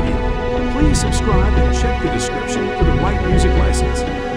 video. Please subscribe and check the description for the right music license.